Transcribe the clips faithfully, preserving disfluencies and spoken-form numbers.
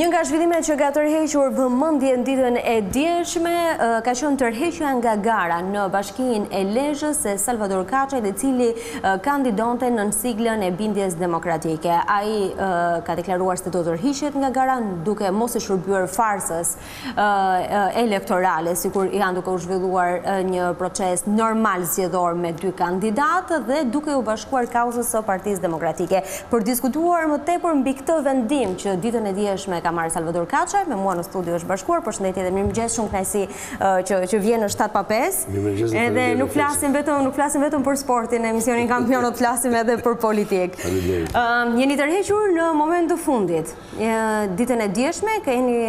Një nga zhvillimet që ka tërhequr vëmendjen ditën e djeshme ka qenë tërheqja nga gara në bashkinë e Lezhës së Salvador Kacaj, i cili kandidonte nën siglën e Bindjes Demokratike. Ai ka deklaruar se do të tërhiqet nga gara duke mos e shërbyer farsës elektorale, sikur janë duke u zhvilluar një proces normal zgjedhor me dy kandidatë dhe duke u bashkuar kauzës së Partisë Demokratike. Për diskutuar më tepër mbi këtë vendim që ditën e djeshme ka Mar Salvador Kacaj, me mua në studio është bashkuar, përshëndetje dhe mirëmëngjes, shumë kënaqësi që që vjen në shtatë pa pesë. Edhe nuk flasim vetëm, nuk flasim vetëm për sportin, emisionin Kampionët, flasim edhe për politikë. Ëm jeni tërhequr në moment të fundit. Ditën e djeshme keni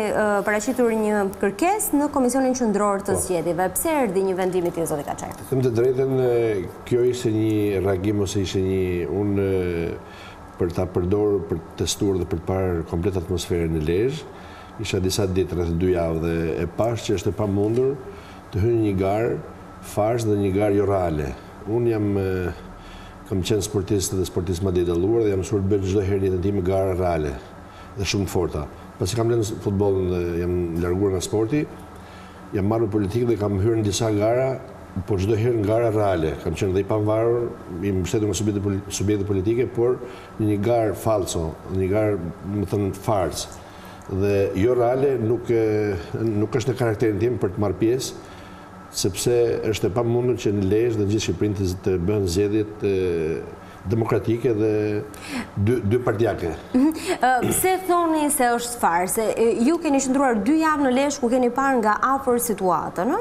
paraqitur një kërkesë në Komisionin Qendror të Zgjedhjeve. Pse erdhi një vendim i tillë, zoti Kacaj? Të them të drejtën, kjo ishte një reagim ose ishte një unë për ta përdorë, për të testuar dhe për të parë komplet atmosferën e Lezhë. Isha disa ditë, rreth dy javë, dhe e pash që është e pamundur të hyjë një garë farsë dhe një garë jo reale. Unë jam, kam qenë sportist dhe sportist më detyruar dhe jam mësuar të bëj çdo herë në jetën time garë reale dhe shumë të forta. Pasi kam lënë futbollin dhe jam larguar nga sporti, jam marrë në politikë dhe kam hyrë në disa gara, por çdo herë nga gara reale. Kam qenë dhe i pavarur, i mbështetur nga subjekte politike, por një garë falso, një garë, më thënë, farsë. Dhe jo reale nuk, nuk është në karakterin tim për të marrë pjesë, sepse është e pamundur që në Lezhë dhe në gjithë Shqipërinë të bëhen zgjedhjet demokratike dhe dy, dy partijake. Pse thoni se është farse? Ju keni qëndruar dy javë në Lezhë ku keni parë nga afër situatën,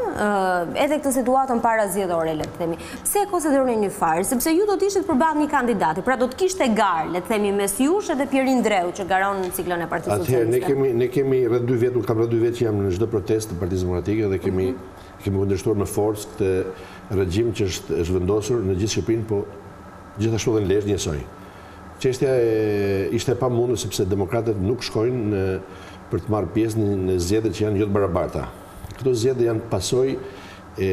edhe këtë situatën para zgjedhore, le të themi. Pse e konsideroni një farse? Sepse ju do të ishit përballë një kandidati, pra do të kishte garë, le të themi, mes jush edhe Pjerin Dreu që garon në ciklën e Partisë Socialiste. Atëherë ne kemi ne kemi rreth dy vjet, unë kam rreth dy vjet që jam në çdo protestë të Partisë Demokratike dhe kemi kemi kundërshtuar me forcë këtë regjim që është është vendosur në gjithë Shqipërinë, po gjithashtu dhe në Lezhë njësoj. Çështja ishte e pamundur sepse demokratët nuk shkojnë për të marrë pjesë në zgjedhjet që janë jo të barabarta. Këto zgjedhje janë pasojë e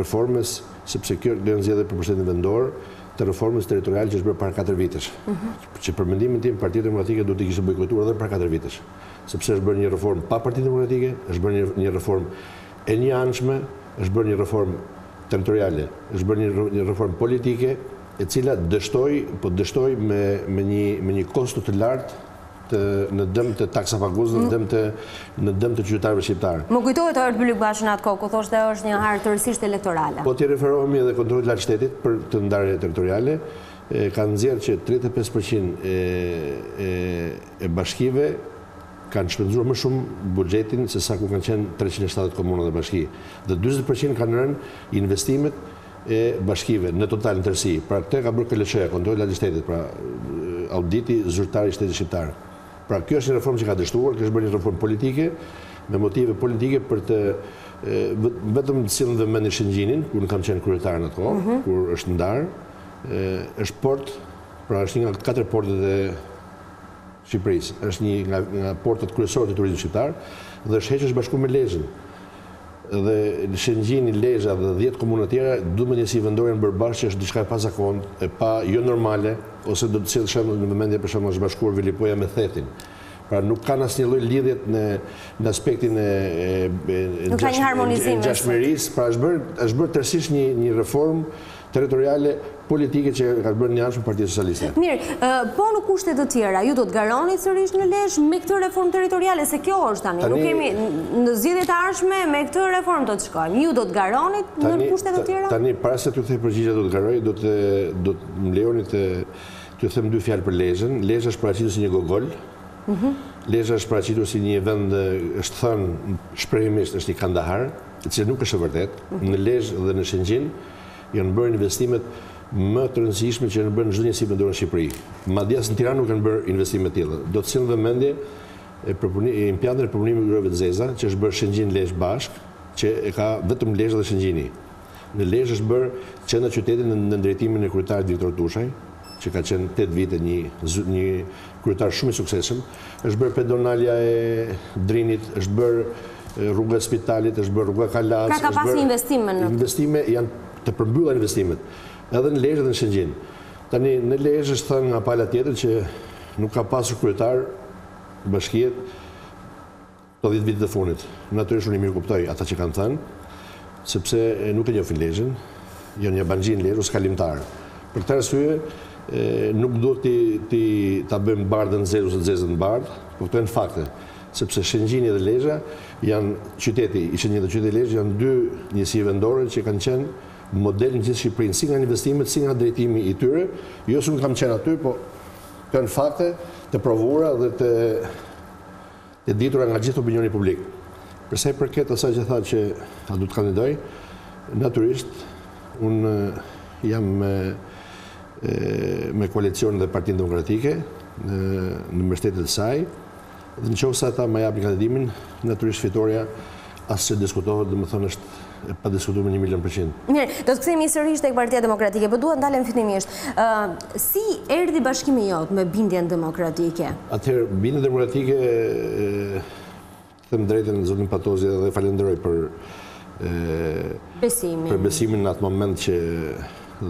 reformës, sepse kjo janë zgjedhje për pushtetin vendor, të reformës territoriale që është bërë para katër vitesh. Që për mendimin tim Partia Demokratike duhet të kishte bojkotuar edhe para katër vitesh, sepse është bërë një reformë pa Partinë Demokratike, është bërë një reformë e një anshme, është bërë një reformë territoriale, është bërë një reformë politike, e cila dështoi, po dështoi me, me një, me një kosto të lartë të, në dëm të taksapaguzëve, në dëm të, në dëm të qytetarëve shqiptar. Më kujtohet Artë Bylyk Basha në atë kohë, ku thoshte është një hartë tërësisht elektorale. Po ti referohemi edhe kontrolit lartë shtetit për të ndarje territoriale, e, kanë nxjerrë që tridhjetë e pesë përqind e, e, e bashkive kanë shpenzuar më shumë buxhetin se sa ku kanë qenë treqind e shtatëdhjetë komuna dhe bashki. Dhe njëzet përqind kanë rënë investimet e bashkive në total në tërësi. Pra këtë ka bërë K L Ç, kontrolli lartë i shtetit, pra auditi zyrtar i shtetit shqiptar. Pra kjo është një reformë që ka dështuar, kjo është bërë një reformë politike me motive politike për të e, vetëm cilën dhe mendin Shëngjinin, kur nuk kam qenë kryetar në atë kohë, mm-hmm. kur është ndarë, është port, pra është një nga katër portet e Shqipërisë, është një nga, nga portet kryesore të turizmit shqiptar dhe është hequr bashkuar me Lezhën. Dhe Shëngjini, Lezhë dhe dhjetë komuna tjera duhet njësi vendoren bërbash që është diçka e pazakontë, e pa jo normale, ose do të cilë shembull në vëmendje për shembull është bashkuar Vilipoja me Thetin. Pra nuk kanë asnjë lloj lidhje në në aspektin e e, e, e ngjashmërisë, pra është bërë është bërë tërësisht një një reformë territoriale politike që ka bërë një anshëm Partia Socialiste. Mirë, po në kushte të tjera, ju do të garoni sërish në Lezhë me këtë reformë territoriale, se kjo është tani, tani nuk kemi në zgjedhjet e ardhshme me këtë reformë do të shkojmë. Ju do të garoni në kushte të tjera? Tani, para se t'ju thej përgjigje do të garoj, do të do të më lejoni të t'ju them dy fjalë për Lezhën. Lezhë është paraqitur si një gogol. Mhm. Lezhë është paraqitur si një vend, është thënë shprehimisht është i Kandahar, e cila nuk është e vërtetë. Në Lezhë dhe në Shëngjin janë bërë investimet më të rëndësishme që janë bërë në çdo njësi vendore në Shqipëri. Madje as në Tiranë nuk kanë bërë investime të tilla. Do të cilë vëmendje impiantën e përpunimit të grujeve të zeza, që është bërë Shëngjin-Lezhë bashk, që e ka vetëm Lezhë dhe Shëngjini. Në Lezhë është bërë qendra qytetit në drejtimin e kryetarit Dritan Tushaj, që ka qenë tetë vite një, një kryetar shumë i suksesshëm. Është bërë pedonalja e Drinit, është bërë rruga e Spitalit, është bërë rruga e Kalas. Ka ka pasur investime në investime janë të përmbylla investimet, edhe në Lezhë dhe në Shëngjin. Tani, në Lezhë është thënë nga pala tjetër që nuk ka pasur kryetar bashkiet dhjetë vitet e fundit. Natyrisht unë mirë kuptoj ata që kanë thënë, sepse nuk e njohin Lezhën, janë jabanxhin lerë, skalimtar. Për këtë arsye, nuk duhet ti ta bëjmë bardhën zero ose zezën bardhë, kuptojnë fakte, sepse Shëngjini dhe Lezhë janë qyteti, i Shëngjini dhe qyteti Lezhë janë dy njësi vendore që kanë qenë model në gjithë Shqipërinë, si nga investimet, si nga drejtimi i tyre, jo se unë kam qenë aty, po kanë fakte të provuara dhe të e ditura nga gjithë opinioni publik. Përsa i përket asaj që tha që a du të kandidoj, naturisht, unë jam me, me koalicionin dhe Partinë Demokratike në, në mbështetjen e saj, dhe në qoftë se ata më japin kandidimin, naturisht fitoria asë që diskutohet, dhe më thonë është e pa diskutuar me një milion përqind. Mirë, do të kthehemi sërish tek Partia Demokratike, por dua ndalem fillimisht. Uh, si erdhi bashkimi jot me bindjen demokratike? Atëherë, bindja demokratike, them drejtën zotin Patozi dhe falenderoj për e, besimin. Për besimin në atë moment që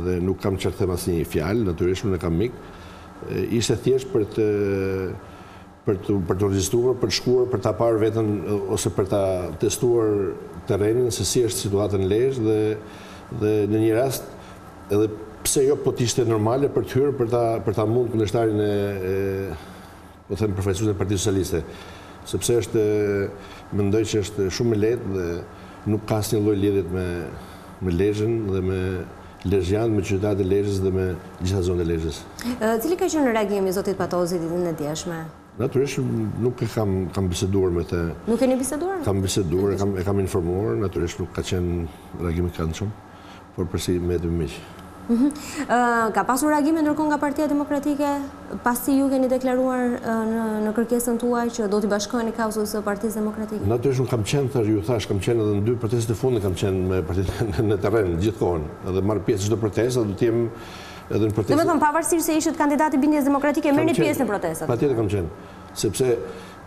dhe nuk kam çfarë them asnjë fjalë, natyrisht unë kam mik. E, ishte thjesht për të për të për të regjistruar, për të shkuar, për ta parë veten ose për ta testuar terrenin se si është situata në Lezhë dhe dhe në një rast edhe pse jo po të ishte normale për të hyrë për ta për ta mund kundërshtarin e, e po them përfaqësuesin e Partisë Socialiste, sepse është mendoj që është shumë e lehtë dhe nuk ka asnjë lloj lidhje me me Lezhën dhe me lezhian, me qytetarët e Lezhës dhe me gjitha zonën e Lezhës. Cili ka qenë reagimi i zotit Patozi ditën e djeshme? Natyrisht nuk e kam, kam biseduar me të... Nuk e një biseduar? Kam biseduar, e kam, e kam informuar, natyrisht nuk ka qenë reagimi këndshëm, por përsi me të miq. Mm -hmm. uh, ka pasur reagime ndërkohë nga Partia Demokratike, pasi ju keni deklaruar uh, në, në kërkesën tuaj që do t'i bashkoheni kauzës së Partisë Demokratike? Natyrisht nuk kam qenë, thashë ju thash, kam qenë edhe në dy protestat e fundit, kam qenë me partinë në terren gjithkohon, edhe marr pjesë çdo protestë, do të jem edhe në protestat. Domethënë pavarësisht se ishit kandidat i Bindjes Demokratike, merrni pjesë në protestat. Patjetër kam qenë, sepse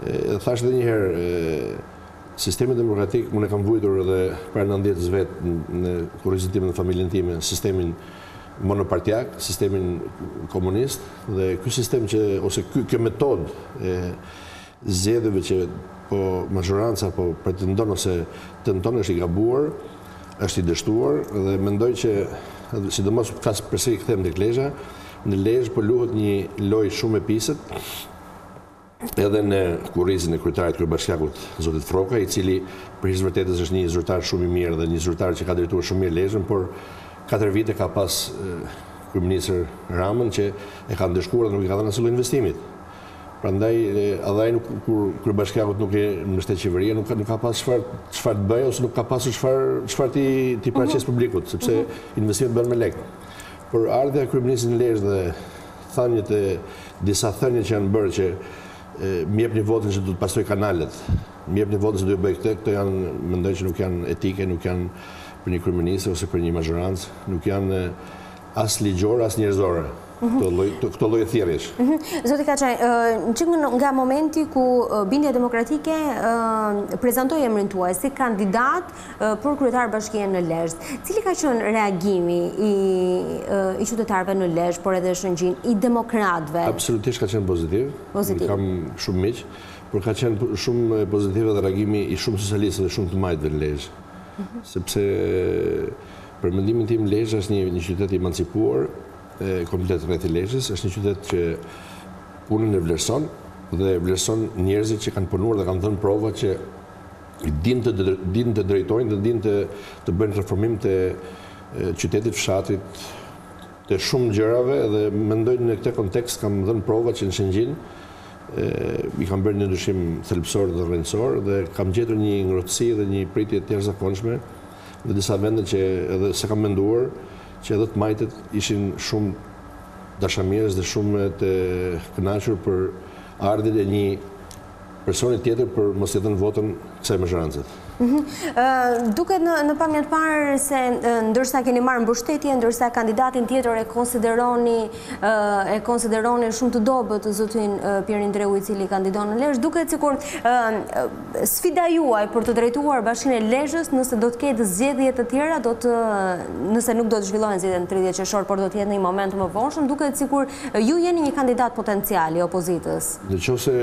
e thash edhe një herë, sistemi demokratik unë e kam vujtur edhe para nëntëdhjetës vet në kurrizitimin e familjen time, sistemin monopartiak, sistemin komunist dhe ky sistem që ose ky kjo metodë e zgjedhjeve që po majoranca po pretendon ose tenton është i gabuar, është i dështuar dhe mendoj që sidomos ka përse i kthehem tek Lezhë, në Lezhë po luhet një lojë shumë e pisët, edhe në kurrizin e kryetarit kryebashkiakut, zotit Froka, i cili për hir të vërtetës është një zyrtar shumë i mirë dhe një zyrtar që ka drejtuar shumë mirë Lezhën, por katër vite ka pas kryeministër Ramën që e ka ndeshkuar dhe nuk i ka dhënë asnjë lloj investimit. Prandaj edhe nuk kur kryebashkiakut nuk e mbështet qeveria, nuk ka nuk ka pas çfarë çfarë të bëjë ose nuk ka pasur çfarë çfarë ti ti paraqes publikut, sepse investimet bën me lekë. Por ardha kryeministri në Lezhë dhe thanjet e disa thënie që janë bërë që më jepni votën se do të pastroj kanalet, më jepni votën se do të bëj këtë, këto janë mendoj që nuk janë etike, nuk janë për një kryeministër ose për një majorancë, nuk janë as ligjore, as njerëzore. Këto lloj thirrjesh. Zoti Kacaj, nga momenti ku Bindja Demokratike prezantoi emrin tuaj si kandidat për kryetar bashkie në Lezhë, cili ka qenë reagimi i i qytetarëve në Lezhë, por edhe Shëngjin, i demokratëve? Absolutisht ka qenë pozitiv. Pozitiv. Kam shumë miq, por ka qenë shumë pozitiv edhe reagimi i shumë socialistëve dhe shumë të majtëve në Lezhë. Sepse për mendimin tim Lezhë është një qytet i emancipuar, komplet rreth Lezhës, është një qytet që punën e vlerëson dhe vlerëson njerëzit që kanë punuar dhe kanë dhënë prova që dinë të dinë të drejtojnë dhe dinë të të bëjnë reformim të qytetit, fshatit, të shumë gjërave dhe mendoj në këtë kontekst kam dhënë prova që në Shëngjin i kam bërë një ndryshim thelbësor dhe rrënjësor dhe kam gjetur një ngrohtësi dhe një pritje të jashtëzakonshme në disa vende që edhe s'e kam menduar që edhe të majtët ishin shumë dashamirës dhe shumë të kënaqur për ardhjën e një personi tjetër për mos i dhënë votën kësaj mazhorancë. Duket në pamjen parë se ndërsa keni marrë mbështetje, ndërsa kandidatin tjetër e konsideroni e konsideroni shumë të dobët zotin Pjerin Dreu i cili kandidon në Lezhë, duket sikur sfida juaj për të drejtuar bashkinë e Lezhës, nëse do të ketë zgjedhje të tjera, do të nëse nuk do të zhvillohen zgjedhjet në tridhjetë qershor, por do të jetë në një moment më vonë, duket sikur ju jeni një kandidat potencial i opozitës. Nëse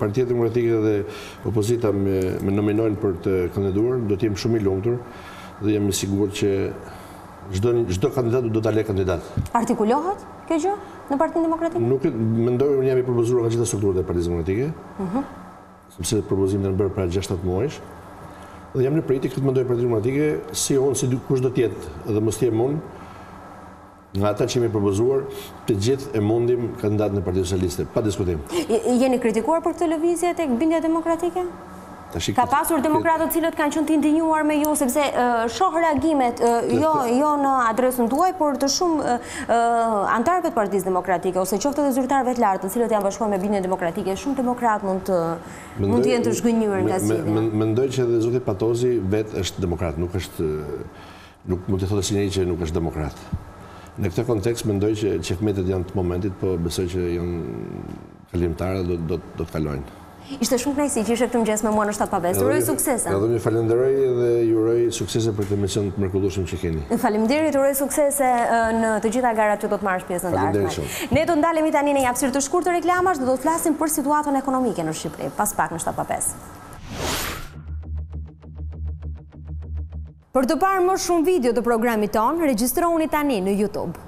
Partia Demokratike dhe opozita më nominojnë për të kandiduar, do të jem shumë i lumtur dhe jam i sigurt që çdo çdo kandidat do ta lë kandidat. Artikulohet kjo gjë në Partinë Demokratike? Nuk mendoj, unë jam i propozuar nga gjitha strukturat e Partisë Demokratike. Ëh. Sepse propozimet janë bërë para gjashtë shtatë muajsh. Dhe jam në pritë këtë mendoj Partinë Demokratike si unë, si kush do të jetë dhe mos jem unë. Nga ata që mi propozuar, të gjithë e mundim kandidatën e Partisë Socialiste, pa diskutim. Jeni kritikuar për këtë lëvizje tek bindja demokratike? Ka pasur demokratët cilët kanë qenë të ndinjuar me ju, sepse shoh reagimet jo në adresën tuaj, por të shumë antarëve të Partisë Demokratike, ose qoftë edhe zyrtarëve të lartë, cilët janë bashkuar me bindjen demokratike, shumë demokratë mund të jenë të zhgënjur nga sidhja. Mendoj që edhe zoti Patozi vetë është demokrat, nuk është, nuk mund të thotë asnjëri që nuk është demokrat. Në këtë kontekst, mendoj që çefmetet janë të momentit, po besoj që janë kalimtare dhe do të kalojnë. Ishte shumë kënaqësi që ishe këtë mëngjes me mua në shtatë pa pesë. Uroj suksese. Edhe ju falenderoj dhe ju uroj suksese për këtë mision të mrekullueshëm që keni. Faleminderit, uroj suksese në të gjitha garat që do të marrësh pjesë në ardhmë. Ne do ndalemi tani në një hapësirë të shkurtër reklamash, do të flasim për situatën ekonomike në Shqipëri, pas pak në shtatë pa pesë. Për të parë më shumë video të programit ton, regjistrohuni tani në YouTube.